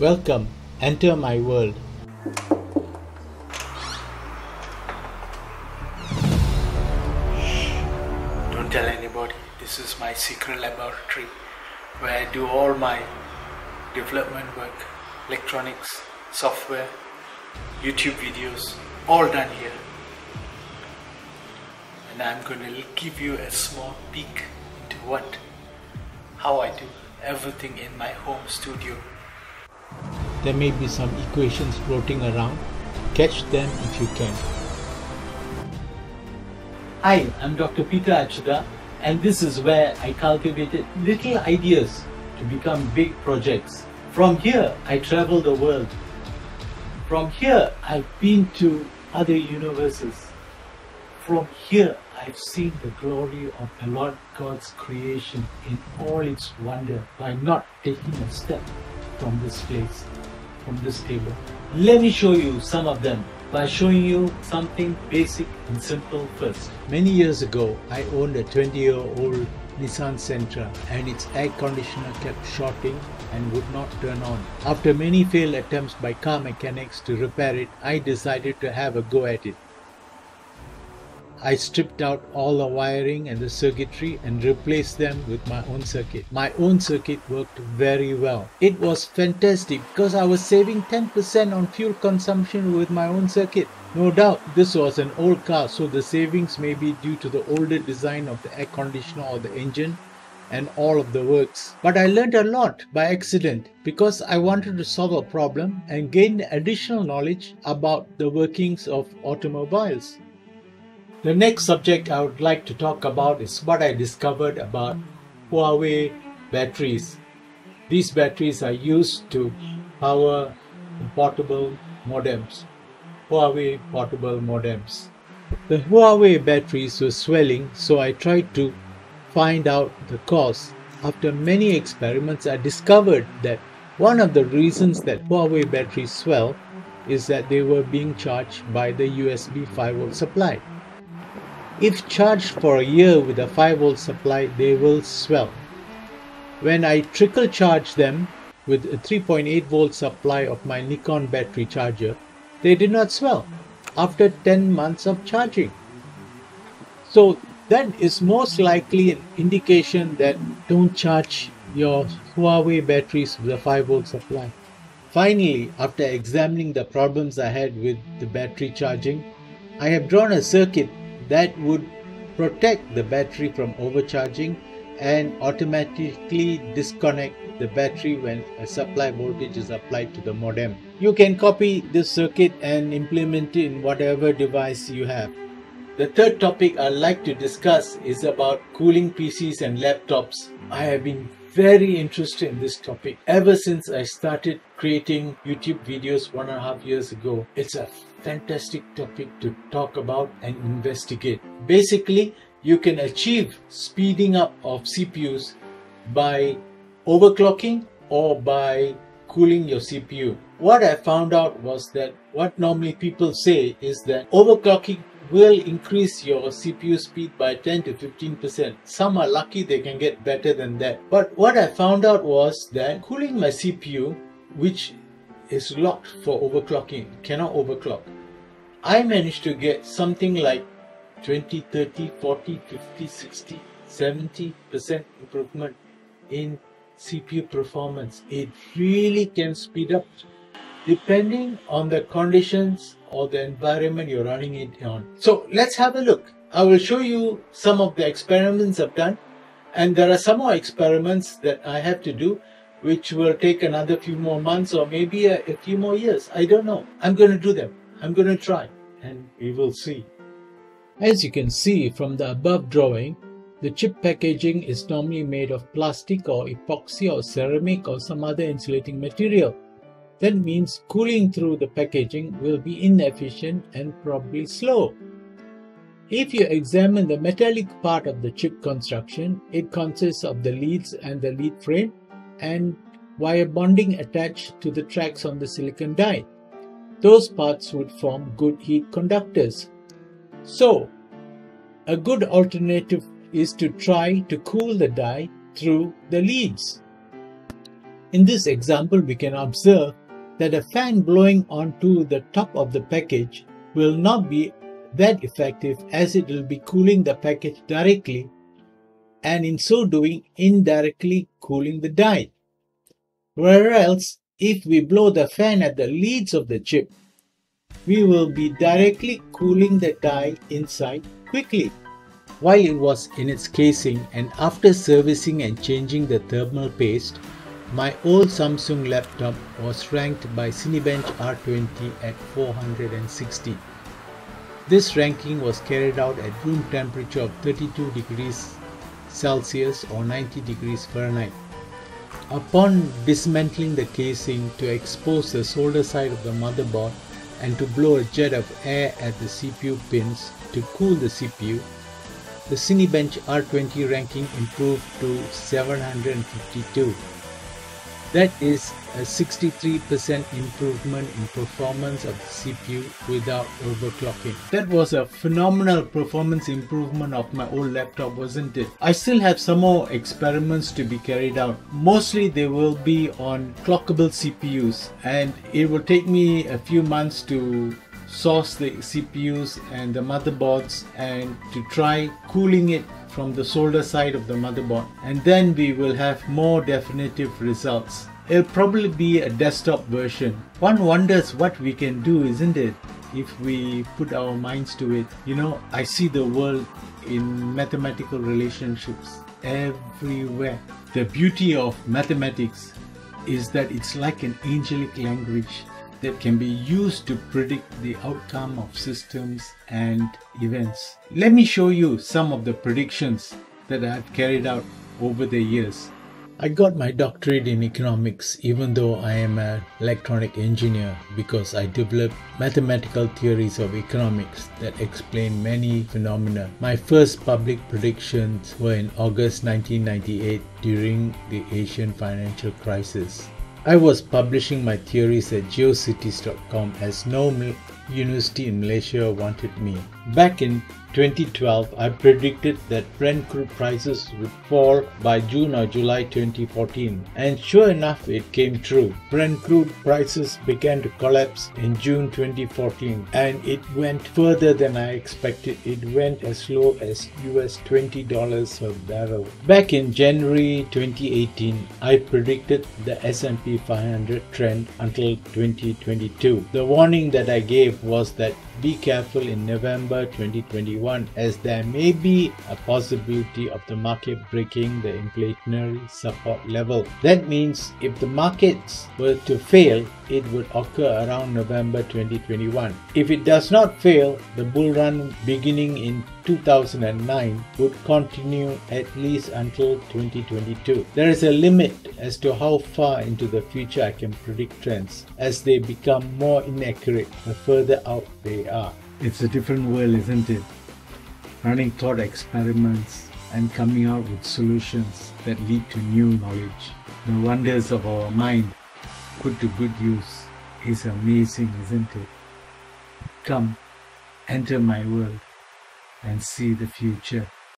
Welcome, enter my world. Don't tell anybody, this is my secret laboratory where I do all my development work, electronics, software, YouTube videos, all done here. And I'm going to give you a small peek into how I do everything in my home studio. There may be some equations floating around. Catch them if you can. Hi, I'm Dr. Peter Achutha, and this is where I cultivated little ideas to become big projects. From here, I travel the world. From here, I've been to other universes. From here, I've seen the glory of the Lord God's creation in all its wonder by not taking a step from this place, from this table. Let me show you some of them by showing you something basic and simple first. Many years ago, I owned a 20-year-old Nissan Sentra, and its air conditioner kept shorting and would not turn on. After many failed attempts by car mechanics to repair it, I decided to have a go at it. I stripped out all the wiring and the circuitry and replaced them with my own circuit. My own circuit worked very well. It was fantastic because I was saving 10% on fuel consumption with my own circuit. No doubt this was an old car, so the savings may be due to the older design of the air conditioner or the engine and all of the works. But I learned a lot by accident because I wanted to solve a problem and gain additional knowledge about the workings of automobiles. The next subject I would like to talk about is what I discovered about Huawei batteries. These batteries are used to power the portable modems, Huawei portable modems. The Huawei batteries were swelling, so I tried to find out the cause. After many experiments, I discovered that one of the reasons that Huawei batteries swell is that they were being charged by the USB 5V supply. If charged for a year with a 5V supply, they will swell. When I trickle charge them with a 3.8V supply of my Nikon battery charger, they did not swell after 10 months of charging. So that is most likely an indication that don't charge your Huawei batteries with a 5V supply. Finally, after examining the problems I had with the battery charging, I have drawn a circuit that would protect the battery from overcharging and automatically disconnect the battery when a supply voltage is applied to the modem. You can copy this circuit and implement it in whatever device you have. The third topic I'd like to discuss is about cooling PCs and laptops. I have been very interested in this topic ever since I started creating YouTube videos 1.5 years ago. It's a fantastic topic to talk about and investigate. Basically, you can achieve speeding up of CPUs by overclocking or by cooling your CPU. What I found out was that what normally people say is that overclocking will increase your CPU speed by 10 to 15%. Some are lucky they can get better than that. But what I found out was that cooling my CPU, which is locked for overclocking, cannot overclock, I managed to get something like 20, 30, 40, 50, 60, 70% improvement in CPU performance. It really can speed up depending on the conditions or the environment you're running it on. So let's have a look. I will show you some of the experiments I've done, and there are some more experiments that I have to do, which will take another few more months or maybe a few more years. I don't know. I'm going to do them. I'm going to try, and we will see. As you can see from the above drawing, the chip packaging is normally made of plastic or epoxy or ceramic or some other insulating material. That means cooling through the packaging will be inefficient and probably slow. If you examine the metallic part of the chip construction, it consists of the leads and the lead frame and wire bonding attached to the tracks on the silicon die. Those parts would form good heat conductors. So, a good alternative is to try to cool the die through the leads. In this example, we can observe that a fan blowing onto the top of the package will not be that effective, as it will be cooling the package directly and in so doing indirectly cooling the die. Whereas if we blow the fan at the leads of the chip, we will be directly cooling the die inside quickly. While it was in its casing and after servicing and changing the thermal paste, my old Samsung laptop was ranked by Cinebench R20 at 460. This ranking was carried out at room temperature of 32 degrees Celsius or 90 degrees Fahrenheit. Upon dismantling the casing to expose the solder side of the motherboard and to blow a jet of air at the CPU pins to cool the CPU, the Cinebench R20 ranking improved to 752. That is a 63% improvement in performance of the CPU without overclocking. That was a phenomenal performance improvement of my old laptop, wasn't it? I still have some more experiments to be carried out. Mostly they will be on clockable CPUs, and it will take me a few months to source the CPUs and the motherboards and to try cooling it from the solder side of the motherboard, and then we will have more definitive results. It'll probably be a desktop version. One wonders what we can do, isn't it, if we put our minds to it. You know, I see the world in mathematical relationships everywhere. The beauty of mathematics is that it's like an angelic language that can be used to predict the outcome of systems and events. Let me show you some of the predictions that I've carried out over the years. I got my doctorate in economics, even though I am an electronic engineer, because I developed mathematical theories of economics that explain many phenomena. My first public predictions were in August 1998 during the Asian financial crisis. I was publishing my theories at geocities.com as no university in Malaysia wanted me. Back in 2012, I predicted that Brent Crude prices would fall by June or July 2014, and sure enough it came true. Brent Crude prices began to collapse in June 2014, and it went further than I expected. It went as low as US$20 per barrel. Back in January 2018, I predicted the S&P 500 trend until 2022. The warning that I gave was that be careful in November 2021, as there may be a possibility of the market breaking the inflationary support level. That means if the markets were to fail, it would occur around November 2021. If it does not fail, the bull run beginning in 2009 would continue at least until 2022. There is a limit as to how far into the future I can predict trends, as they become more inaccurate the further out they are. It's a different world, isn't it? Running thought experiments and coming out with solutions that lead to new knowledge. The wonders of our mind put to good use is amazing, isn't it? Come, enter my world and see the future.